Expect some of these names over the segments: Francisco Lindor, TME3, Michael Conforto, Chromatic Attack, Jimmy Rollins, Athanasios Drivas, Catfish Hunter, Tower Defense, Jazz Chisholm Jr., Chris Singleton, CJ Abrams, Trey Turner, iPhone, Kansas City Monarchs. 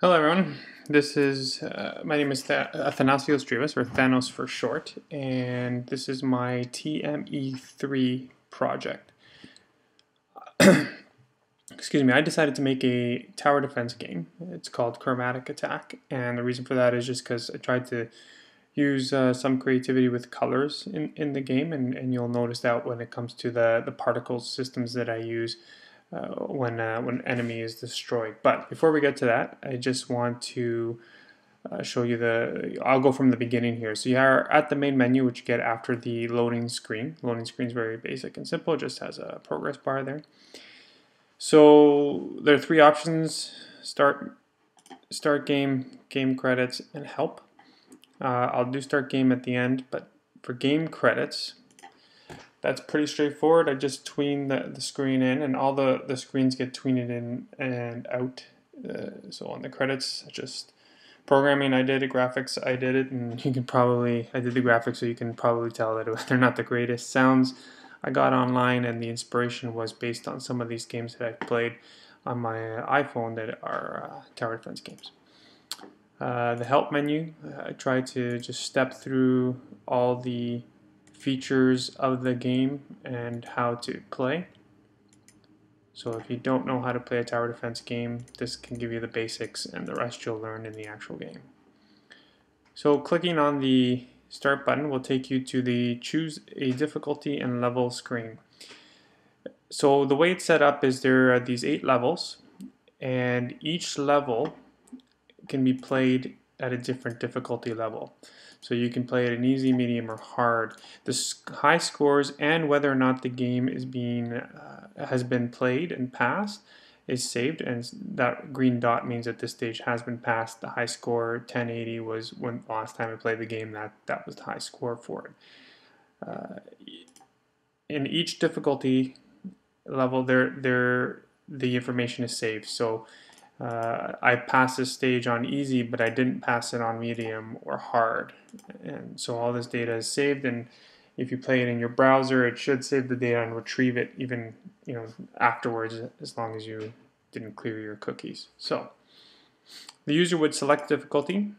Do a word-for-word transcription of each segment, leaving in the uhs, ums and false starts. Hello everyone, this is, uh, my name is Th Athanasios Drivas, or Thanos for short, and this is my T M E three project. Excuse me, I decided to make a tower defense game. It's called Chromatic Attack, and the reason for that is just because I tried to use uh, some creativity with colors in, in the game, and, and you'll notice that when it comes to the, the particle systems that I use. Uh, when uh, when enemy is destroyed. But before we get to that, I just want to uh, show you the. I'll go from the beginning here. So you are at the main menu, which you get after the loading screen. Loading screen is very basic and simple. It just has a progress bar there. So there are three options: start, start game, game credits, and help. Uh, I'll do start game at the end, but for game credits. That's pretty straightforward. I just tween the, the screen in, and all the, the screens get tweened in and out. Uh, so on the credits, just programming, I did it, graphics, I did it, and you can probably, I did the graphics, so you can probably tell that they're not the greatest. Sounds, I got online, and the inspiration was based on some of these games that I've played on my iPhone that are uh, tower defense games. Uh, the help menu, I try to just step through all the features of the game and how to play. So if you don't know how to play a tower defense game, this can give you the basics, and the rest you'll learn in the actual game. So clicking on the start button will take you to the choose a difficulty and level screen. So the way it's set up is there are these eight levels, and each level can be played at a different difficulty level. So you can play it in easy, medium, or hard. The high scores and whether or not the game is being uh, has been played and passed is saved, and that green dot means that this stage has been passed. The high score ten eighty was when the last time I played the game, that that was the high score for it. Uh, in each difficulty level, there there the information is saved. So Uh, I passed this stage on easy, but I didn't pass it on medium or hard, and so all this data is saved. And if you play it in your browser, it should save the data and retrieve it even you know afterwards, as long as you didn't clear your cookies. So the user would select difficulty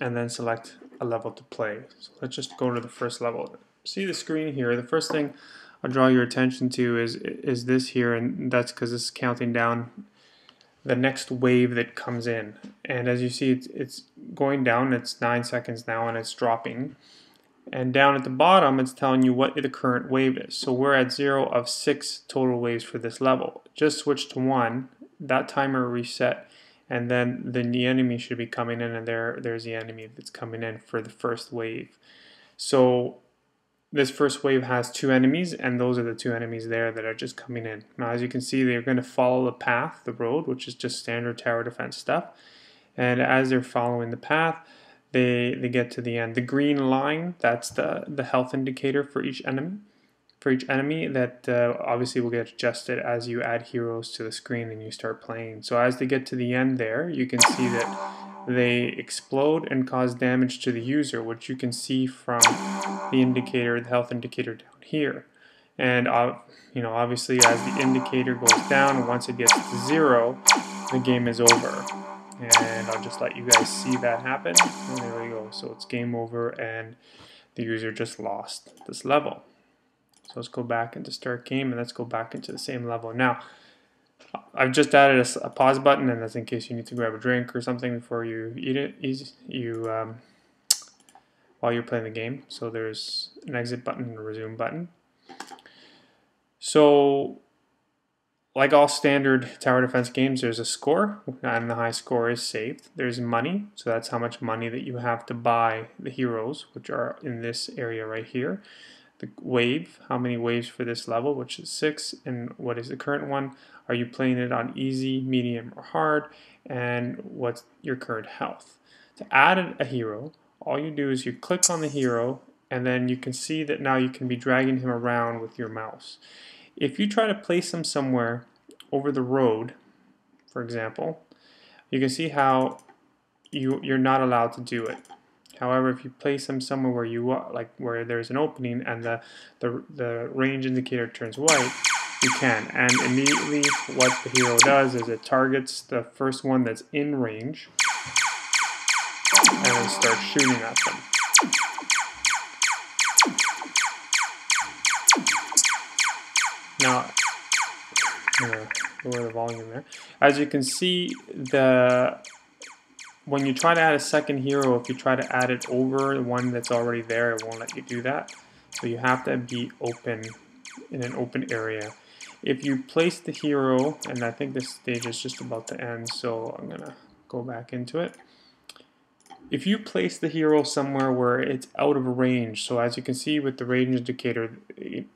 and then select a level to play. So let's just go to the first level. See the screen here. The first thing I'll draw your attention to is is this here, and that's because it's counting down the next wave that comes in, and as you see, it's, it's going down. It's nine seconds now, and it's dropping, and down at the bottom it's telling you what the current wave is. So we're at zero of six total waves for this level. Just switch to one, that timer reset, and then, then the enemy should be coming in, and there there's the enemy that's coming in for the first wave. So this first wave has two enemies, and those are the two enemies there that are just coming in. Now, as you can see, they're going to follow the path, the road, which is just standard tower defense stuff. And as they're following the path, they they get to the end. The green line, that's the the health indicator for each enemy. For each enemy, that uh, obviously will get adjusted as you add heroes to the screen and you start playing. So as they get to the end there, you can see that they explode and cause damage to the user, which you can see from the indicator, the health indicator down here. And uh, you know, obviously, as the indicator goes down, once it gets to zero, the game is over. And I'll just let you guys see that happen. And there we go. So it's game over, and the user just lost this level. So let's go back into start game, and let's go back into the same level now. I've just added a, a pause button, and that's in case you need to grab a drink or something before you eat it. You um, while you're playing the game. So there's an exit button and a resume button. So, like all standard tower defense games, there's a score, and the high score is saved. There's money, so that's how much money that you have to buy the heroes, which are in this area right here. The wave, how many waves for this level, which is six, and what is the current one? Are you playing it on easy, medium, or hard? And what's your current health? To add a hero, all you do is you click on the hero, and then you can see that now you can be dragging him around with your mouse. If you try to place him somewhere over the road, for example, you can see how you, you're not allowed to do it. However, if you place them somewhere where you are, like where there's an opening, and the, the the range indicator turns white, you can. And immediately what the hero does is it targets the first one that's in range and then starts shooting at them. Now, I'm going to lower the volume there. As you can see, the when you try to add a second hero, if you try to add it over the one that's already there, it won't let you do that. So you have to be open in an open area. If you place the hero, and I think this stage is just about to end, so I'm going to go back into it. If you place the hero somewhere where it's out of range, so as you can see with the range indicator,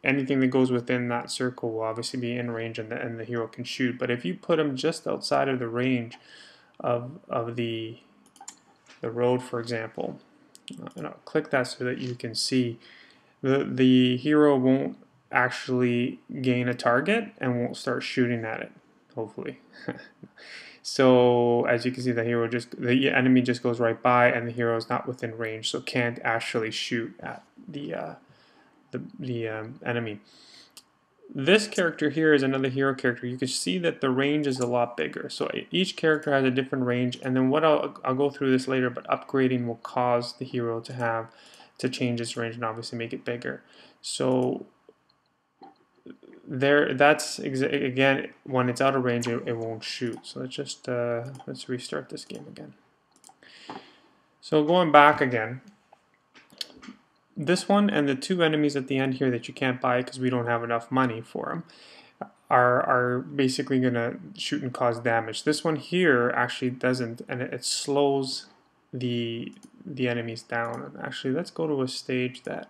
anything that goes within that circle will obviously be in range and the, and the hero can shoot. But if you put them just outside of the range of, of the, the road, for example, and I'll click that so that you can see, the, the hero won't actually gain a target and won't start shooting at it, hopefully. So as you can see, the hero just the enemy just goes right by, and the hero is not within range, so can't actually shoot at the uh, the, the um, enemy. This character here is another hero character. You can see that the range is a lot bigger. So each character has a different range, and then what I'll, I'll go through this later. But upgrading will cause the hero to have to change its range and obviously make it bigger. So there, that's again, when it's out of range, it, it won't shoot. So let's just uh, let's restart this game again. So going back again, this one and the two enemies at the end here that you can't buy because we don't have enough money for them are are basically gonna shoot and cause damage. This one here actually doesn't, and it, it slows the the enemies down. And actually, let's go to a stage that.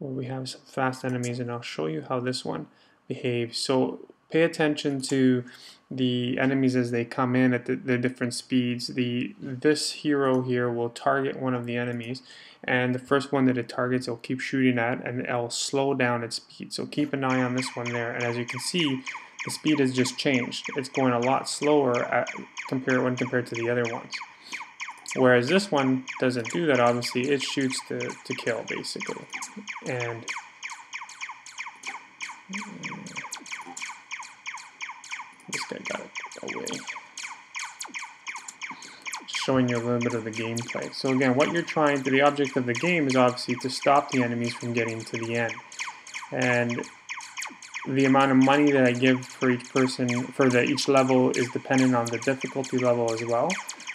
Well, we have some fast enemies, and I'll show you how this one behaves. So pay attention to the enemies as they come in at the, the different speeds. The this hero here will target one of the enemies, and the first one that it targets it'll keep shooting at, and it'll slow down its speed. So keep an eye on this one there, and as you can see, the speed has just changed. It's going a lot slower at, compared, when compared to the other ones. Whereas this one doesn't do that, obviously. It shoots to, to kill, basically. And this guy got it away. Just showing you a little bit of the gameplay. So again, what you're trying to, the object of the game is obviously to stop the enemies from getting to the end. And the amount of money that I give for each person, for the, each level, is dependent on the difficulty level as well.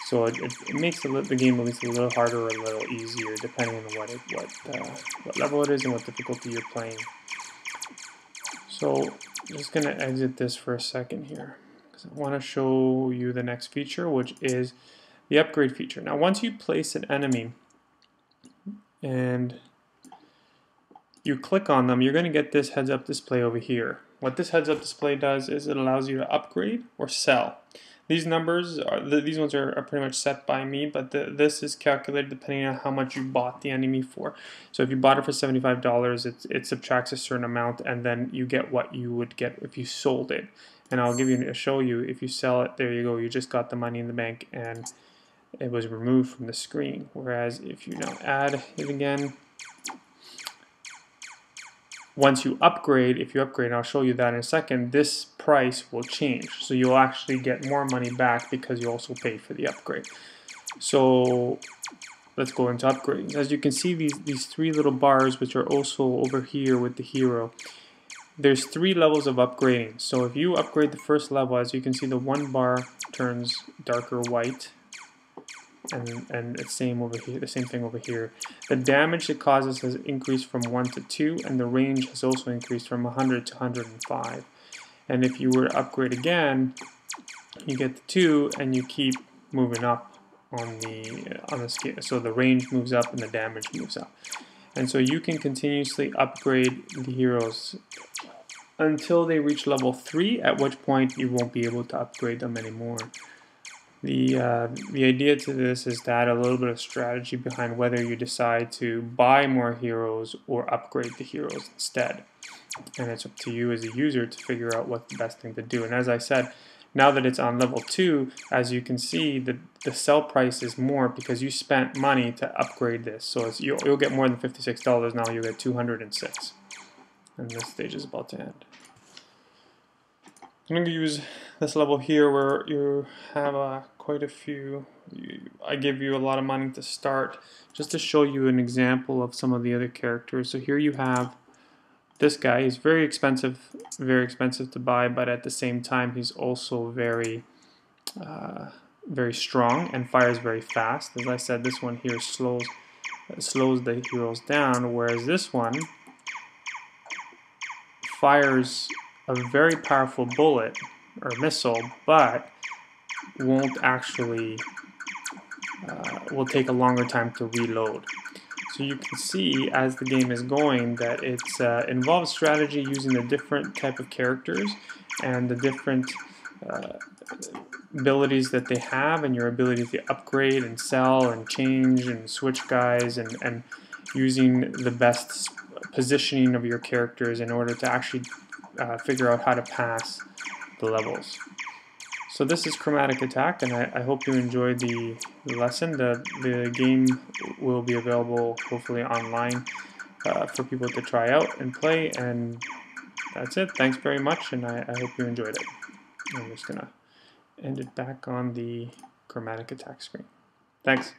So it, it, it makes the, the game at least a little harder or a little easier, depending on what it, what uh, what level it is and what difficulty you're playing. So I'm just going to exit this for a second here, because I want to show you the next feature, which is the upgrade feature. Now, once you place an enemy and you click on them, you're going to get this heads-up display over here. What this heads-up display does is it allows you to upgrade or sell. These numbers, are, these ones are, are pretty much set by me, but the, this is calculated depending on how much you bought the enemy for. So if you bought it for seventy-five dollars, it, it subtracts a certain amount, and then you get what you would get if you sold it. And I'll give you show you, if you sell it, there you go, you just got the money in the bank, and it was removed from the screen. Whereas if you now add it again, once you upgrade, if you upgrade, and I'll show you that in a second, this price will change. So you'll actually get more money back because you also paid for the upgrade. So let's go into upgrading. As you can see, these, these three little bars, which are also over here with the hero, there's three levels of upgrading. So if you upgrade the first level, as you can see, the one bar turns darker white. And, and the same over here, the same thing over here. The damage it causes has increased from one to two, and the range has also increased from one hundred to one hundred five. And if you were to upgrade again, you get the two, and you keep moving up on the on the scale. So the range moves up and the damage moves up. And so you can continuously upgrade the heroes until they reach level three, at which point you won't be able to upgrade them anymore. The, uh, the idea to this is to add a little bit of strategy behind whether you decide to buy more heroes or upgrade the heroes instead. And it's up to you as a user to figure out what's the best thing to do. And as I said, now that it's on level two, as you can see, the, the sell price is more because you spent money to upgrade this. So it's, you'll, you'll get more than fifty-six dollars now, you'll get two hundred six. And this stage is about to end. I'm going to use this level here where you have uh, quite a few, you, I give you a lot of money to start, just to show you an example of some of the other characters. So here you have this guy. He's very expensive, very expensive to buy, but at the same time he's also very, uh, very strong and fires very fast. As I said, this one here slows, slows the heroes down, whereas this one fires a very powerful bullet or missile, but won't actually uh, will take a longer time to reload. So you can see as the game is going that it's uh, involves strategy using the different type of characters and the different uh, abilities that they have, and your ability to upgrade and sell and change and switch guys, and and using the best positioning of your characters in order to actually Uh, figure out how to pass the levels. So this is Chromatic Attack, and I, I hope you enjoyed the, the lesson. The, the game will be available hopefully online uh, for people to try out and play, and that's it. Thanks very much, and I, I hope you enjoyed it. I'm just gonna end it back on the Chromatic Attack screen. Thanks.